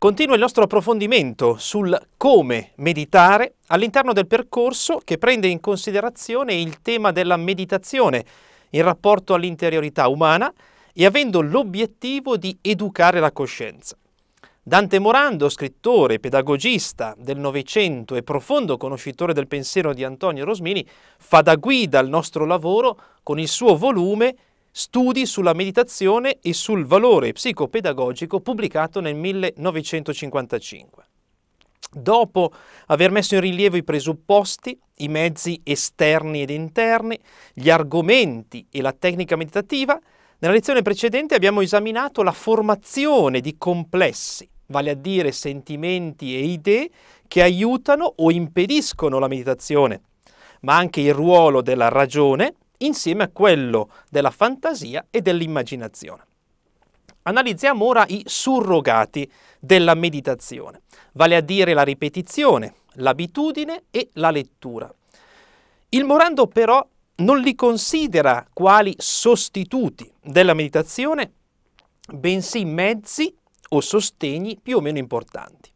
Continua il nostro approfondimento sul come meditare all'interno del percorso che prende in considerazione il tema della meditazione in rapporto all'interiorità umana e avendo l'obiettivo di educare la coscienza. Dante Morando, scrittore, pedagogista del Novecento e profondo conoscitore del pensiero di Antonio Rosmini, fa da guida al nostro lavoro con il suo volume Studi sulla meditazione e sul valore psicopedagogico, pubblicato nel 1955. Dopo aver messo in rilievo i presupposti, i mezzi esterni ed interni, gli argomenti e la tecnica meditativa, nella lezione precedente abbiamo esaminato la formazione di complessi, vale a dire sentimenti e idee che aiutano o impediscono la meditazione, ma anche il ruolo della ragione, insieme a quello della fantasia e dell'immaginazione. Analizziamo ora i surrogati della meditazione, vale a dire la ripetizione, l'abitudine e la lettura. Il Morando però non li considera quali sostituti della meditazione, bensì mezzi o sostegni più o meno importanti.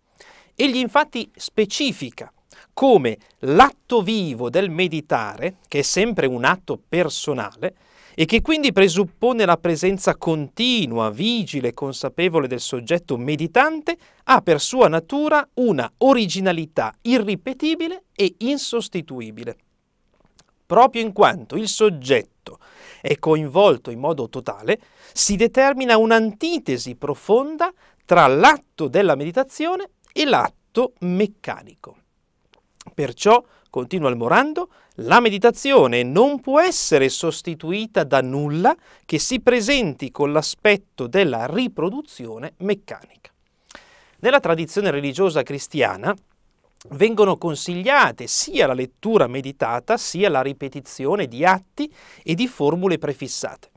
Egli infatti specifica come l'atto vivo del meditare, che è sempre un atto personale e che quindi presuppone la presenza continua, vigile e consapevole del soggetto meditante, ha per sua natura una originalità irripetibile e insostituibile. Proprio in quanto il soggetto è coinvolto in modo totale, si determina un'antitesi profonda tra l'atto della meditazione e l'atto meccanico. Perciò, continua il Morando, la meditazione non può essere sostituita da nulla che si presenti con l'aspetto della riproduzione meccanica. Nella tradizione religiosa cristiana vengono consigliate sia la lettura meditata sia la ripetizione di atti e di formule prefissate.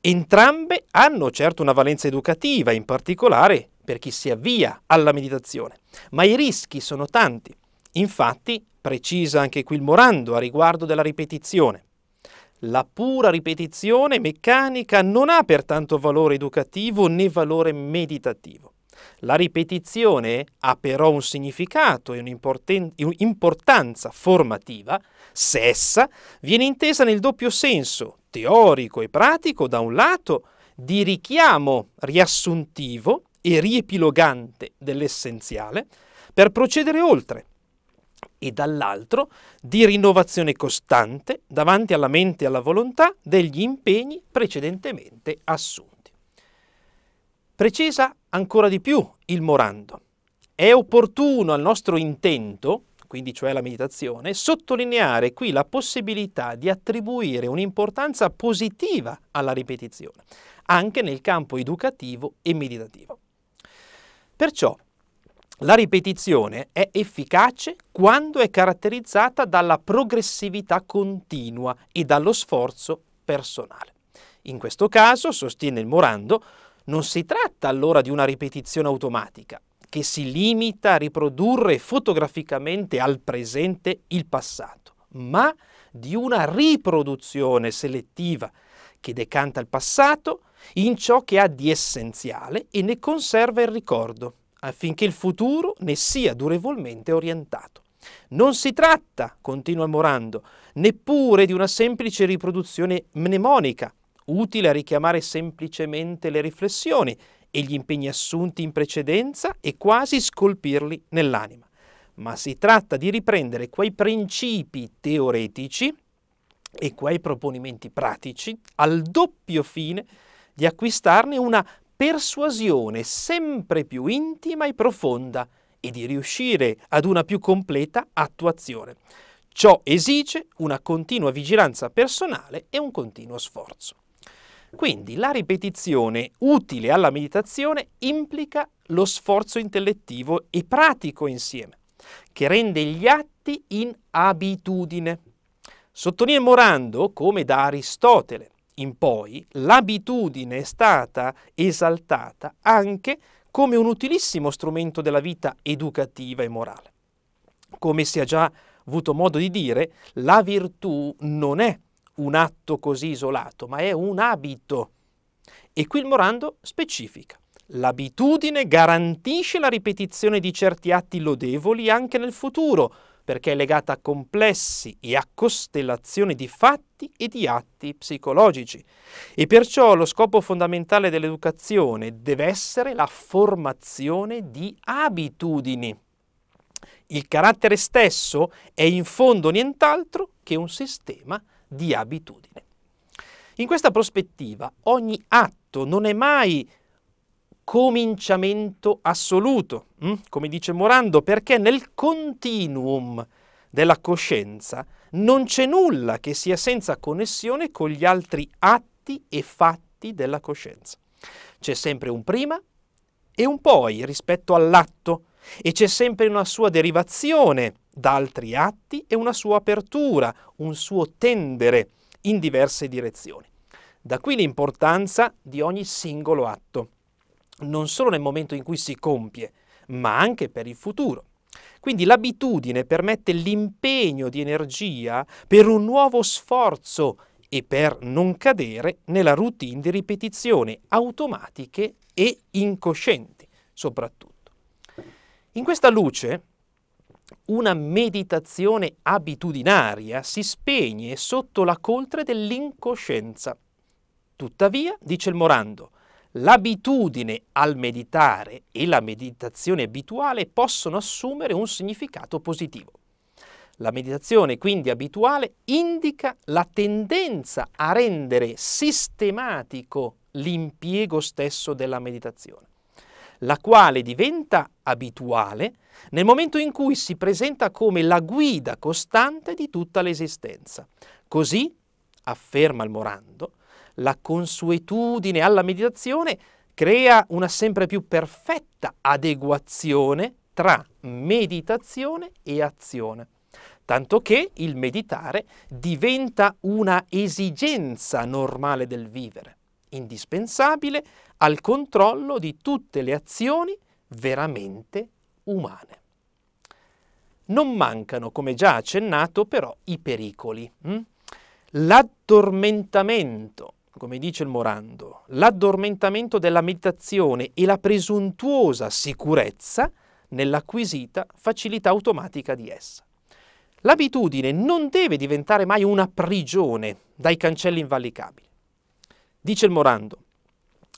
Entrambe hanno certo una valenza educativa, in particolare per chi si avvia alla meditazione, ma i rischi sono tanti. Infatti, precisa anche qui il Morando a riguardo della ripetizione, la pura ripetizione meccanica non ha pertanto valore educativo né valore meditativo. La ripetizione ha però un significato e un'importanza formativa se essa viene intesa nel doppio senso, teorico e pratico da un lato, di richiamo riassuntivo e riepilogante dell'essenziale per procedere oltre, e dall'altro di rinnovazione costante davanti alla mente e alla volontà degli impegni precedentemente assunti. Precisa ancora di più il Morando. È opportuno al nostro intento, quindi cioè la meditazione, sottolineare qui la possibilità di attribuire un'importanza positiva alla ripetizione, anche nel campo educativo e meditativo. Perciò, la ripetizione è efficace quando è caratterizzata dalla progressività continua e dallo sforzo personale. In questo caso, sostiene il Morando, non si tratta allora di una ripetizione automatica, che si limita a riprodurre fotograficamente al presente il passato, ma di una riproduzione selettiva che decanta il passato in ciò che ha di essenziale e ne conserva il ricordo, affinché il futuro ne sia durevolmente orientato. Non si tratta, continua Morando, neppure di una semplice riproduzione mnemonica, utile a richiamare semplicemente le riflessioni e gli impegni assunti in precedenza e quasi scolpirli nell'anima, ma si tratta di riprendere quei principi teoretici e quei proponimenti pratici al doppio fine di acquistarne una persuasione sempre più intima e profonda e di riuscire ad una più completa attuazione. Ciò esige una continua vigilanza personale e un continuo sforzo. Quindi la ripetizione utile alla meditazione implica lo sforzo intellettivo e pratico insieme, che rende gli atti in abitudine. Sottolinea Morando come da Aristotele in poi l'abitudine è stata esaltata anche come un utilissimo strumento della vita educativa e morale. Come si è già avuto modo di dire, la virtù non è un atto così isolato, ma è un abito. E qui il Morando specifica: L'abitudine garantisce la ripetizione di certi atti lodevoli anche nel futuro, perché è legata a complessi e a costellazioni di fatti e di atti psicologici. E perciò lo scopo fondamentale dell'educazione deve essere la formazione di abitudini. Il carattere stesso è in fondo nient'altro che un sistema di abitudini. In questa prospettiva ogni atto non è mai cominciamento assoluto, come dice Morando, perché nel continuum della coscienza non c'è nulla che sia senza connessione con gli altri atti e fatti della coscienza. C'è sempre un prima e un poi rispetto all'atto e c'è sempre una sua derivazione da altri atti e una sua apertura, un suo tendere in diverse direzioni. Da qui l'importanza di ogni singolo atto, non solo nel momento in cui si compie, ma anche per il futuro. Quindi l'abitudine permette l'impegno di energia per un nuovo sforzo e per non cadere nella routine di ripetizioni automatiche e incoscienti, soprattutto. In questa luce, una meditazione abitudinaria si spegne sotto la coltre dell'incoscienza. Tuttavia, dice il Morando, l'abitudine al meditare e la meditazione abituale possono assumere un significato positivo. La meditazione quindi abituale indica la tendenza a rendere sistematico l'impiego stesso della meditazione, la quale diventa abituale nel momento in cui si presenta come la guida costante di tutta l'esistenza. Così, afferma il Morando, la consuetudine alla meditazione crea una sempre più perfetta adeguazione tra meditazione e azione, tanto che il meditare diventa una esigenza normale del vivere, indispensabile al controllo di tutte le azioni veramente umane. Non mancano, come già accennato, però i pericoli. L'addormentamento, come dice il Morando, l'addormentamento della meditazione e la presuntuosa sicurezza nell'acquisita facilità automatica di essa. L'abitudine non deve diventare mai una prigione dai cancelli invalicabili. Dice il Morando,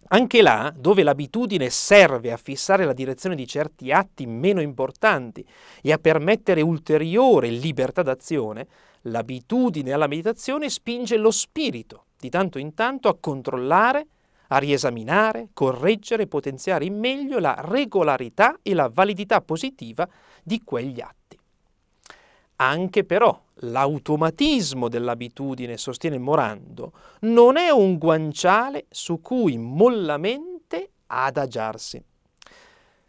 anche là dove l'abitudine serve a fissare la direzione di certi atti meno importanti e a permettere ulteriore libertà d'azione, l'abitudine alla meditazione spinge lo spirito di tanto in tanto a controllare, a riesaminare, correggere e potenziare in meglio la regolarità e la validità positiva di quegli atti. Anche però l'automatismo dell'abitudine, sostiene Morando, non è un guanciale su cui mollamente adagiarsi.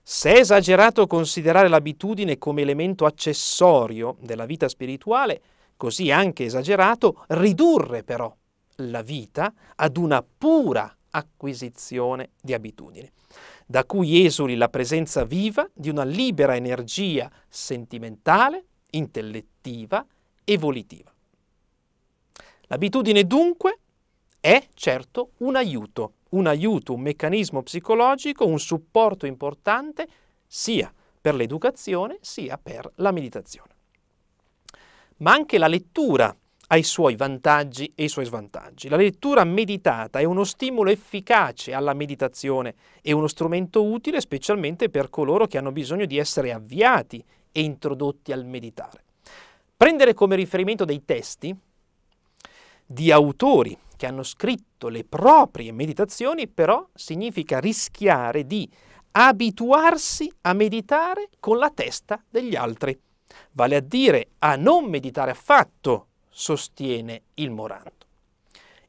Se è esagerato considerare l'abitudine come elemento accessorio della vita spirituale, così è anche esagerato ridurre però la vita ad una pura acquisizione di abitudini, da cui esuli la presenza viva di una libera energia sentimentale, intellettiva e volitiva. L'abitudine dunque è certo un aiuto, un meccanismo psicologico, un supporto importante sia per l'educazione sia per la meditazione. Ma anche la lettura ha i suoi vantaggi e i suoi svantaggi. La lettura meditata è uno stimolo efficace alla meditazione e uno strumento utile specialmente per coloro che hanno bisogno di essere avviati e introdotti al meditare. Prendere come riferimento dei testi di autori che hanno scritto le proprie meditazioni però significa rischiare di abituarsi a meditare con la testa degli altri, vale a dire a non meditare affatto, sostiene il Morando.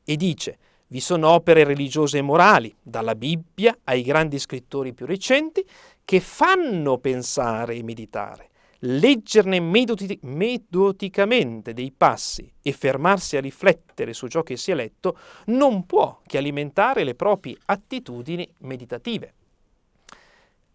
E dice, vi sono opere religiose e morali, dalla Bibbia ai grandi scrittori più recenti, che fanno pensare e meditare. Leggerne metodicamente dei passi e fermarsi a riflettere su ciò che si è letto non può che alimentare le proprie attitudini meditative.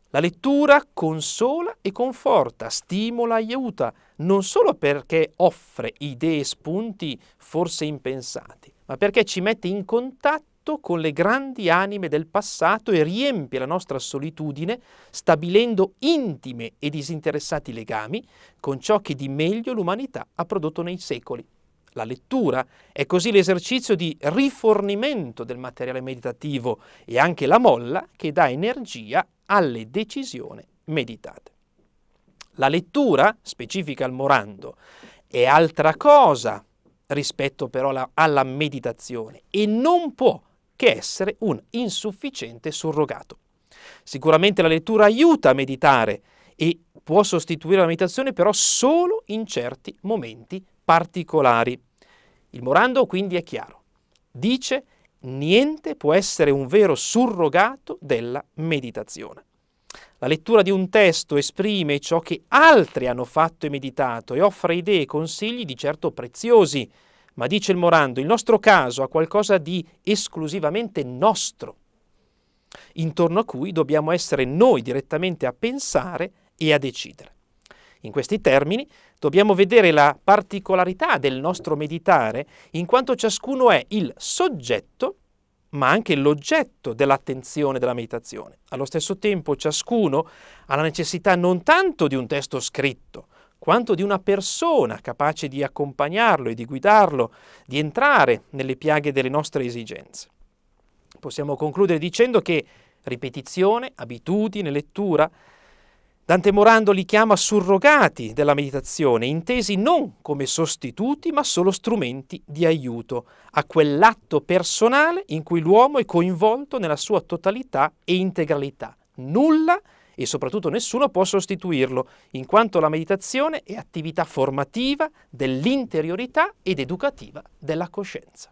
La lettura consola e conforta, stimola e aiuta, non solo perché offre idee e spunti forse impensati, ma perché ci mette in contatto lutto con le grandi anime del passato e riempie la nostra solitudine stabilendo intime e disinteressati legami con ciò che di meglio l'umanità ha prodotto nei secoli. La lettura è così l'esercizio di rifornimento del materiale meditativo e anche la molla che dà energia alle decisioni meditate. La lettura, specifica il Morando, è altra cosa rispetto però alla meditazione e non può che essere un insufficiente surrogato. Sicuramente la lettura aiuta a meditare e può sostituire la meditazione però solo in certi momenti particolari. Il Morando quindi è chiaro, dice niente può essere un vero surrogato della meditazione. La lettura di un testo esprime ciò che altri hanno fatto e meditato e offre idee e consigli di certo preziosi, ma dice il Morando, il nostro caso ha qualcosa di esclusivamente nostro, intorno a cui dobbiamo essere noi direttamente a pensare e a decidere. In questi termini dobbiamo vedere la particolarità del nostro meditare in quanto ciascuno è il soggetto ma anche l'oggetto dell'attenzione della meditazione. Allo stesso tempo ciascuno ha la necessità non tanto di un testo scritto quanto di una persona capace di accompagnarlo e di guidarlo, di entrare nelle piaghe delle nostre esigenze. Possiamo concludere dicendo che ripetizione, abitudine, lettura, Dante Morando li chiama surrogati della meditazione, intesi non come sostituti ma solo strumenti di aiuto a quell'atto personale in cui l'uomo è coinvolto nella sua totalità e integralità. Nulla e soprattutto nessuno può sostituirlo, in quanto la meditazione è attività formativa dell'interiorità ed educativa della coscienza.